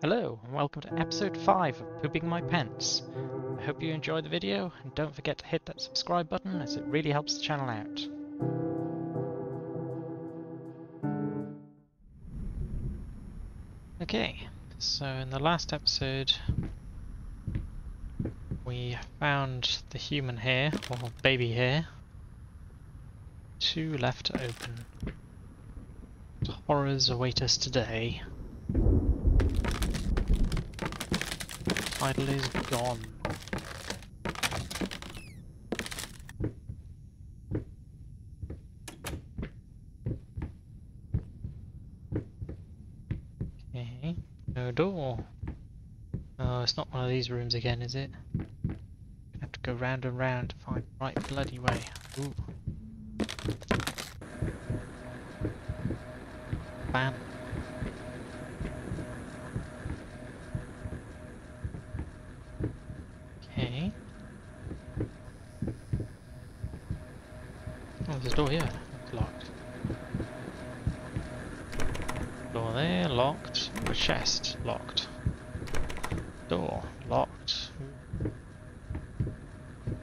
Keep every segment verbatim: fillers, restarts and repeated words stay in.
Hello and welcome to episode five of Pooping My Pants. I hope you enjoy the video and don't forget to hit that subscribe button as it really helps the channel out. Okay, so in the last episode we found the human hair, or baby hair. Two left to open. Horrors await us today. Idol is gone. Okay, no door. Oh, it's not one of these rooms again, is it? I have to go round and round to find the right bloody way. Ooh. Bam. There's a door here, it's locked. Door there, locked. Ooh, a chest, locked. Door, locked.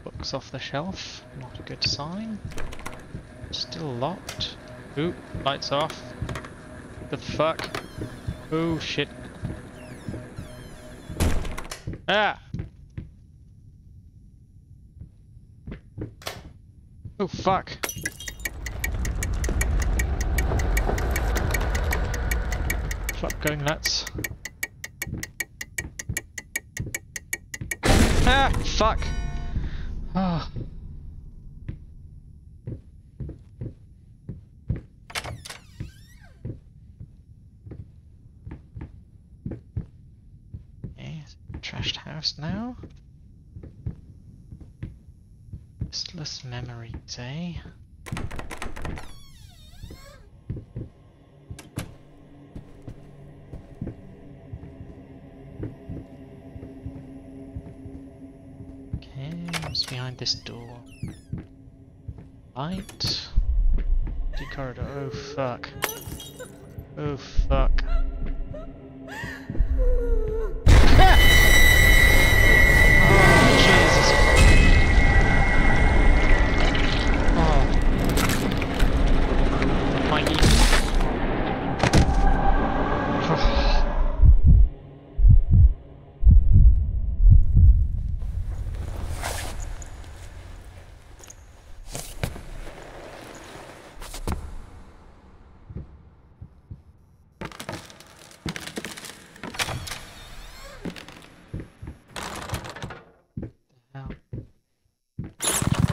Books off the shelf, not a good sign. Still locked. Ooh, lights off. The fuck? Oh shit. Ah! Oh fuck! Fuck, going nuts. Ah! Fuck! Ah. Okay, it's a trashed house now. Listless memories, eh? Okay, what's behind this door? Light. Empty corridor. Oh fuck. Oh fuck.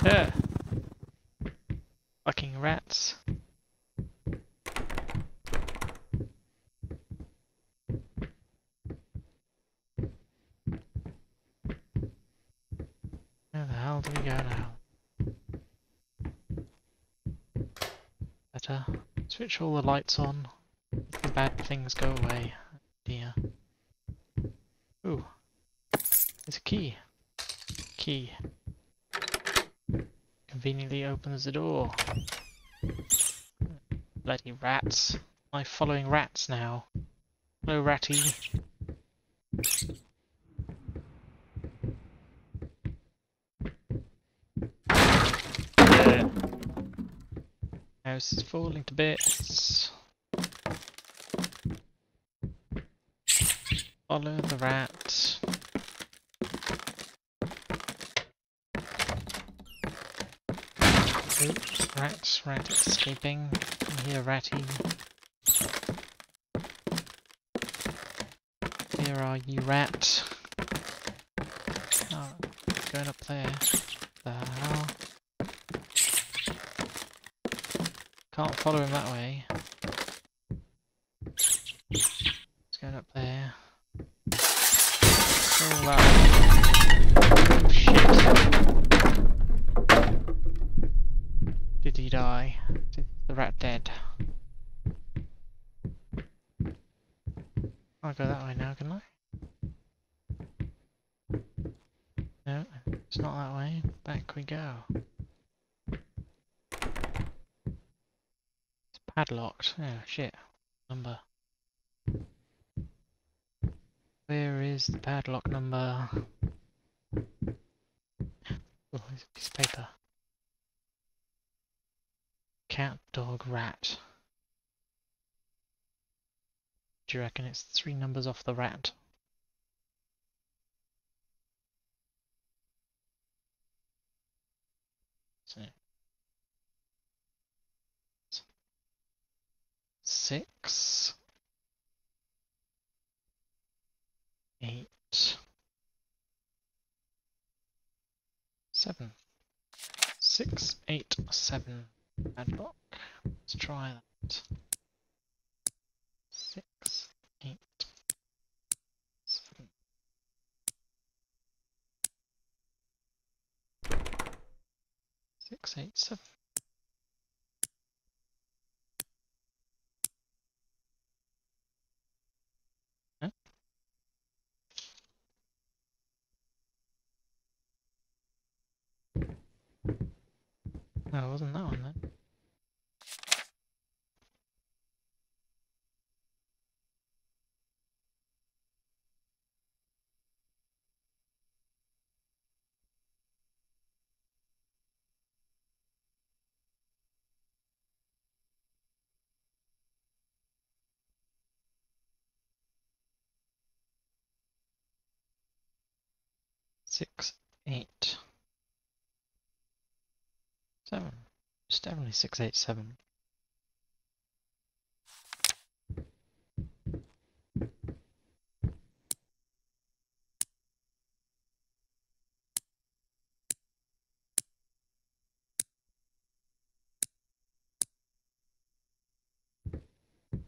Yeah. Fucking rats. Where the hell do we go now? Better switch all the lights on. The bad things go away. Oh dear. Ooh. There's a key. Key. Conveniently opens the door. Bloody rats. Am I following rats now? Hello, ratty. Yeah. House is falling to bits. Follow the rat. Oops, rats, rat escaping. I'm here, ratty. Here are you, rat. Oh, going up there. What the hell? Can't follow him that way. He's going up there. Oh, wow. Oh, shit. Did he die? Is the rat dead? Can't go that way now, can I? No, it's not that way. Back we go. It's padlocked. Oh shit. Number. Where is the padlock number? Oh, there's a piece of paper. Cat, dog, rat. Do you reckon it's three numbers off the rat? So. Six. Eight. Seven. Six, eight, seven. Padlock. Let's try that. Six, eight, seven. Six, eight, seven. Huh? No, it wasn't that one then. Six, eight, seven. It's definitely six, eight, seven.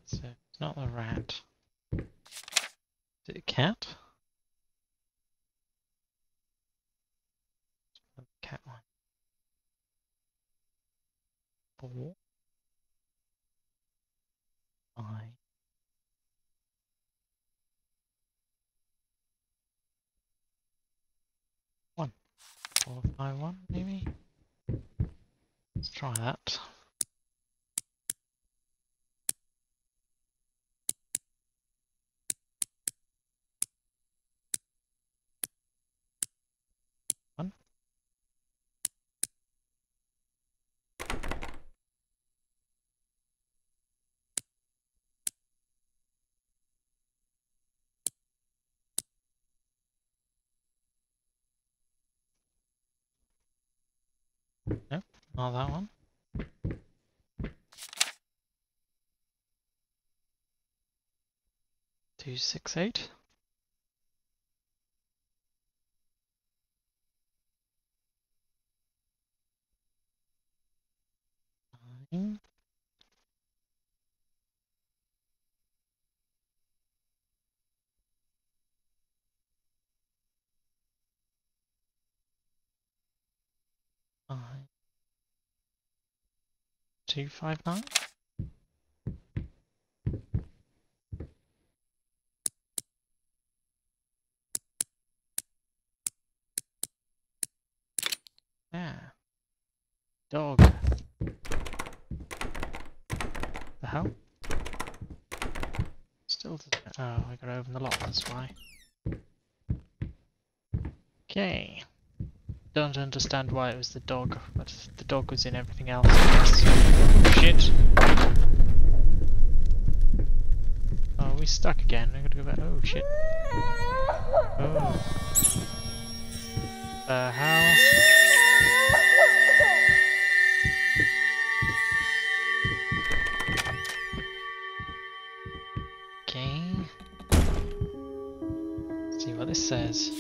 So it's not the rat. Is it a cat? Cat one. Four. Five. One. Four, five, one, maybe? Let's try that. Nope, not that one. Two, six, eight. Nine. Five. Two, five, nine. Yeah. Dog. The hell? Still doesn't. Oh, I gotta open the lock, that's why. Okay. Don't understand why it was the dog, but the dog was in everything else. Oh, shit! Oh, we stuck again. I gotta go back. Oh shit! Oh. The hell? Okay. Let's see what this says.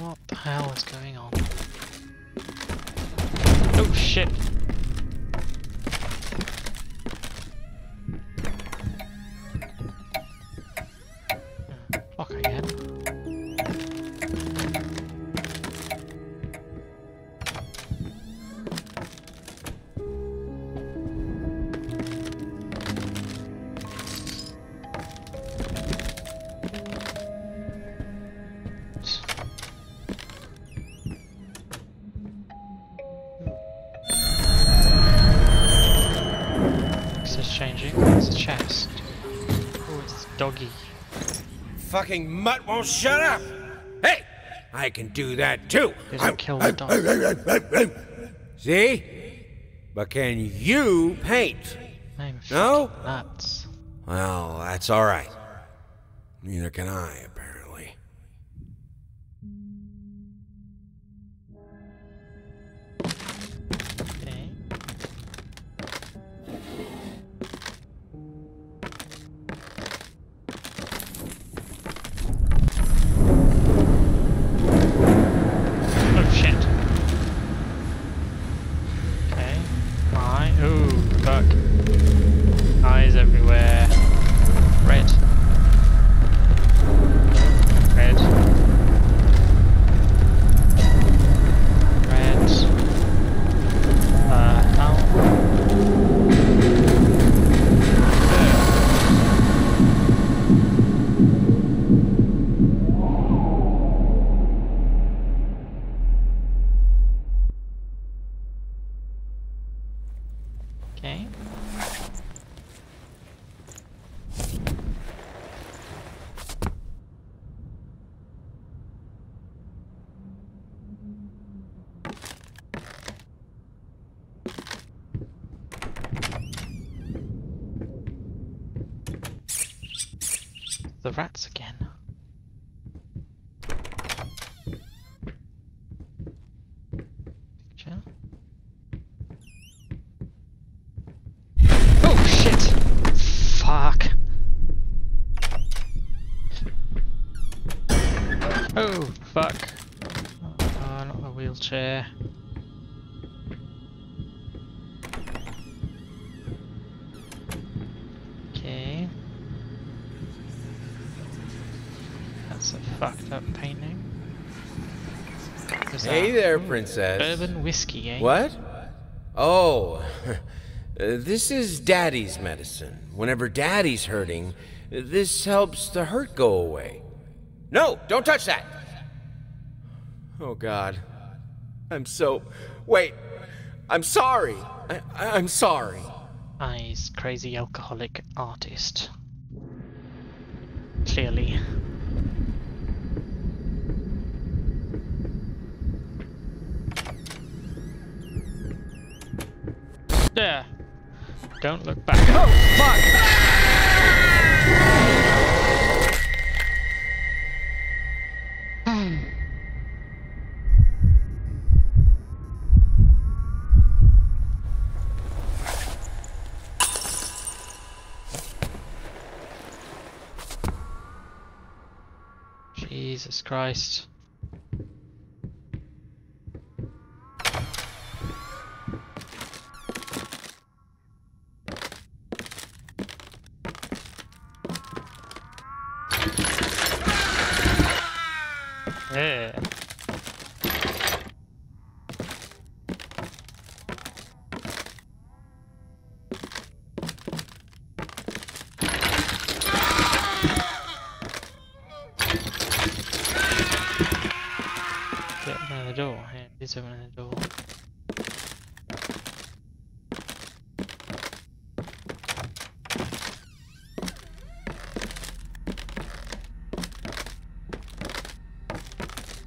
What the hell is going on? Oh shit. Fuck, I can. Doggy. Fucking mutt won't shut up! Hey! I can do that too! Doesn't kill the dog. See? But can you paint? I'm no? Nuts. Well, that's alright. Neither can I, apparently. Okay. Okay. The rats again. Oh, fuck. Oh, not the wheelchair. Okay. That's a fucked up painting. Hey there, princess. Bourbon whiskey, eh? What? Oh. This is Daddy's medicine. Whenever Daddy's hurting, this helps the hurt go away. No, don't touch that! Oh God, I'm so... Wait, I'm sorry. I, I'm sorry. Eyes, crazy alcoholic artist. Clearly. There. Don't look back. Oh, fuck! Jesus Christ. Yeah. Door. Yeah, there's someone in the door.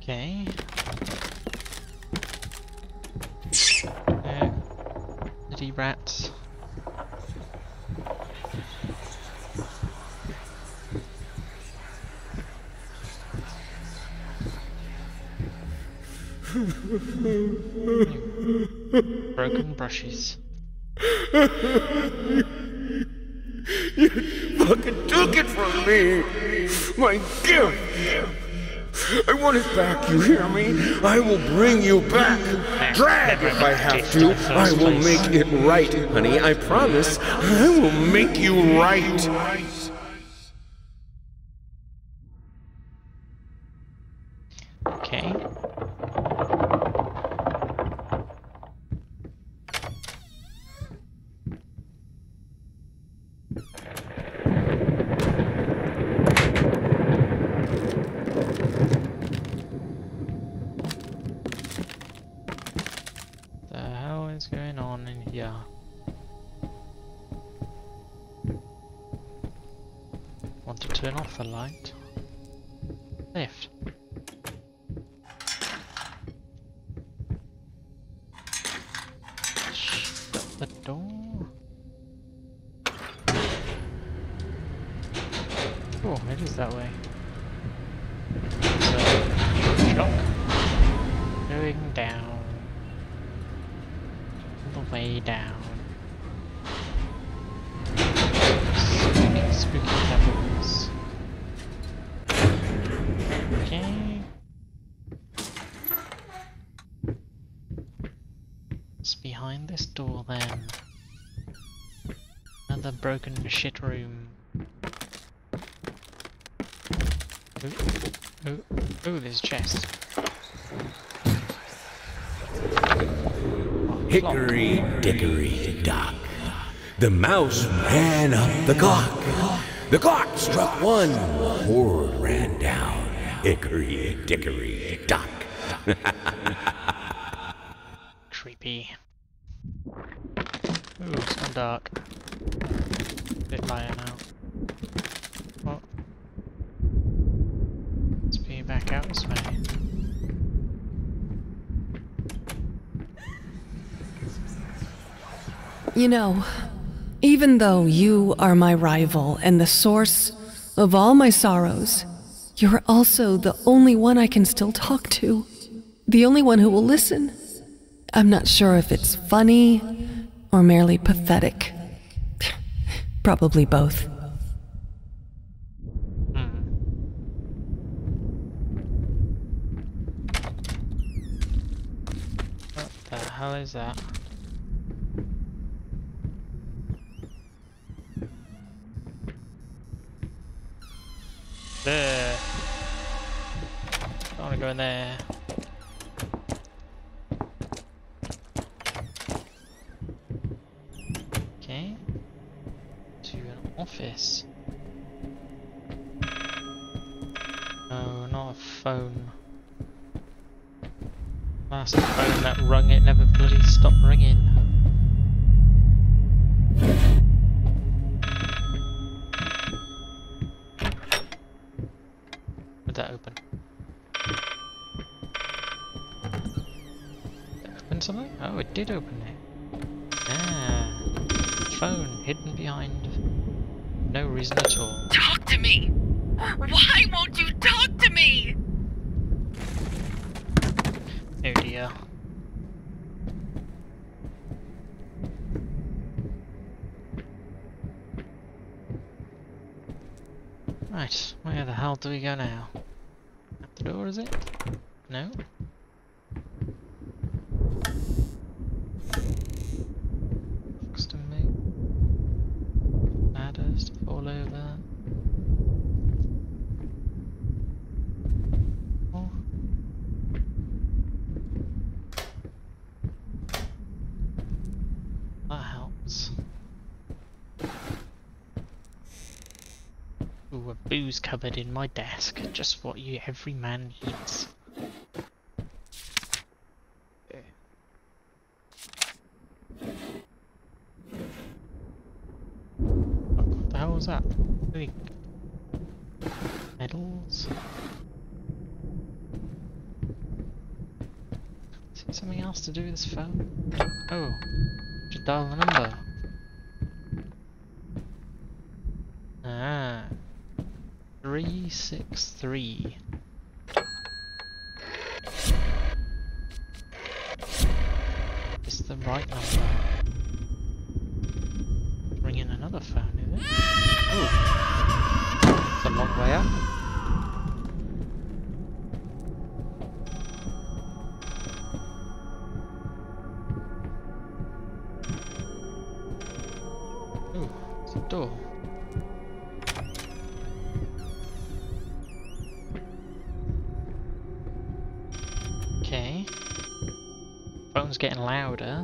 Okay. No. Bloody rats. Broken brushes. You fucking took it from me! My gift! I want it back, you hear me? I will bring you back. Drag if I have to. I will make it right, honey. I promise. I will make you right. Okay. The light. Left. Shut the door. Oh, it is that way. So, shock. Going down. All the way down. Spooky, spooky levels. Behind this door, then. Another broken shit room. Ooh, ooh, ooh, there's a chest. Oh, Hickory dickory dock. The mouse ran up the clock. The clock struck one. Horde ran down. Hickory dickory dock. Creepy. Ooh, it's kind of dark. A bit lighter now. Oh. Let's be back out this way. You know, even though you are my rival and the source of all my sorrows, you're also the only one I can still talk to. The only one who will listen. I'm not sure if it's funny, or merely pathetic. Probably both. Hmm. What the hell is that? There. I wanna go in there. Office. No, not a phone. Last phone that rung, it never bloody stopped ringing. Would that open? Did that open something? Oh, it did open it. Ah, phone hidden behind. No reason at all. Talk to me! Why won't you talk to me? Oh dear. Right, where the hell do we go now? Out the door, is it? No? Booze cupboard in my desk, just what you every man needs. Yeah. What the hell was that? Medals? Is there something else to do with this phone? Oh, just dial the number. Ah. Three six three. It's the right number. Bring in another phone, is it? Oh, it's a long way up. Oh, it's a door. Okay. Phone's getting louder.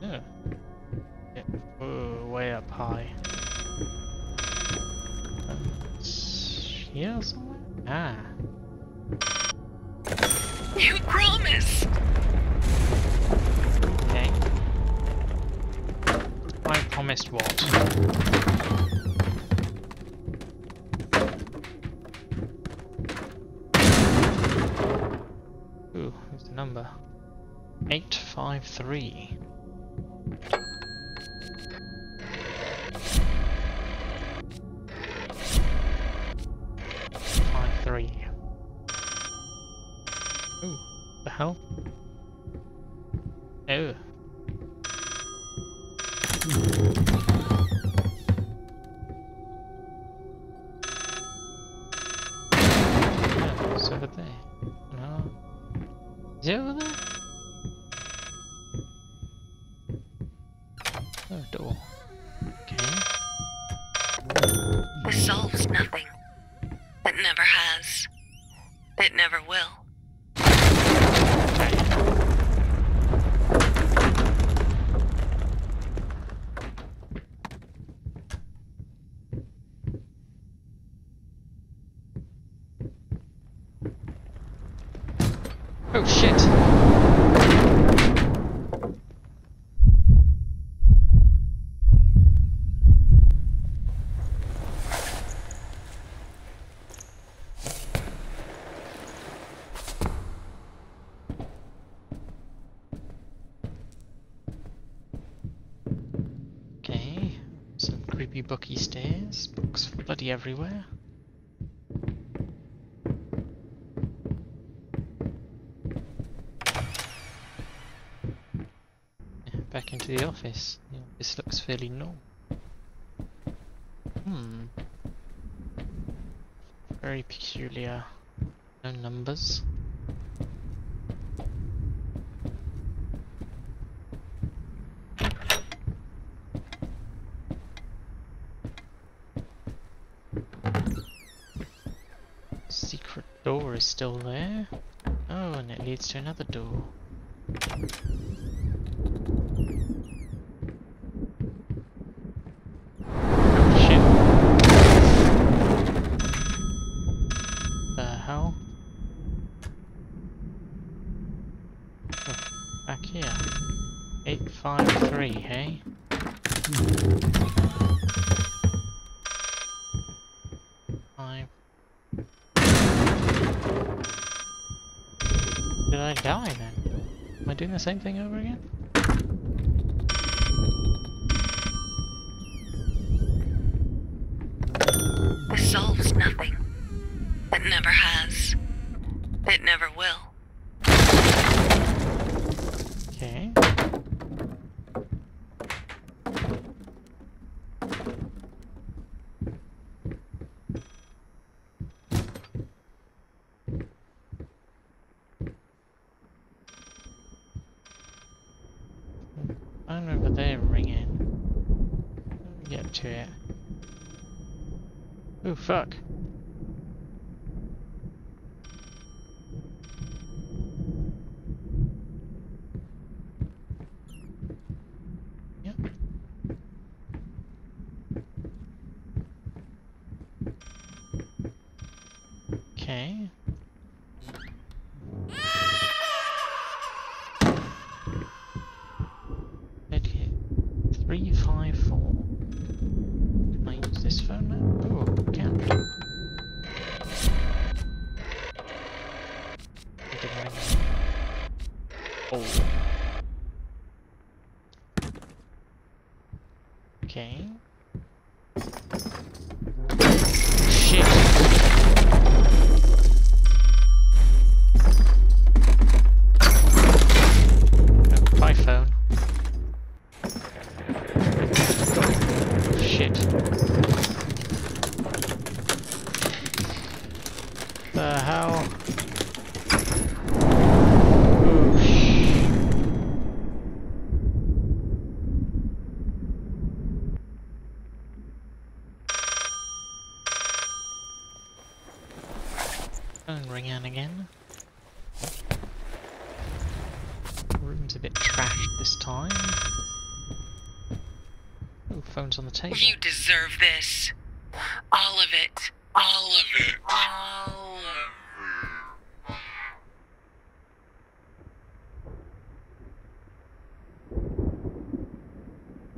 Yeah. Yeah. Oh, way up high. It's here somewhere? Ah. You promise! Okay. I promised what? Ooh, what's the number? eight five three. five three. Ooh, the hell? Oh. Oh, it's over there. No. Is it over there? Oh, door. Okay. This solves nothing. It never has. It never will. Oh shit! Okay, some creepy booky stairs, books bloody everywhere. Back into the office. Yeah, this looks fairly normal. Hmm. Very peculiar. No numbers. Secret door is still there. Oh, and it leads to another door. Back here. eight five three, hey? Five. Did I die then? Am I doing the same thing over again? This solves nothing. It never has. It never will. Okay. I'm over there ringing. Let me get to it. Oh fuck. Okay. Medkit. Three five four. Can I use this phone now? Oh, I can't. It didn't ring. Oh. Okay. The hell? Oh, this time. Oh, phone's on the table. You deserve this. All of it. All of it. All of it.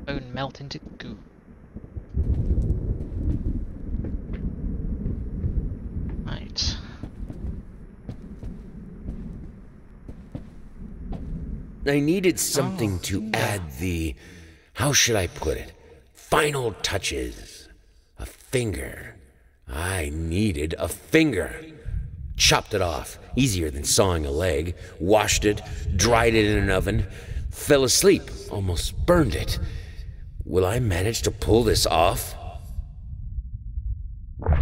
Bone melt into goo. Right. I needed something oh, to no. add the, how should I put it, final touches. A finger. I needed a finger. Chopped it off, easier than sawing a leg. Washed it, dried it in an oven. Fell asleep, almost burned it. Will I manage to pull this off? I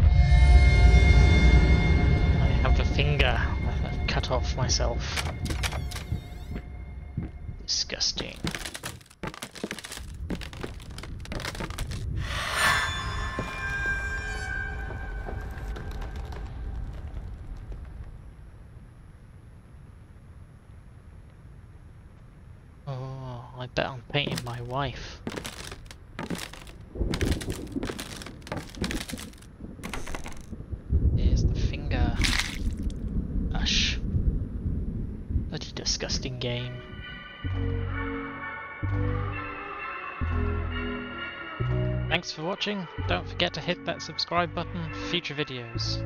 have a finger. I've cut off myself. Disgusting. Oh, I bet I'm painting my wife. Here's the finger. Ush. Bloody disgusting game. Thanks for watching. Don't forget to hit that subscribe button for future videos.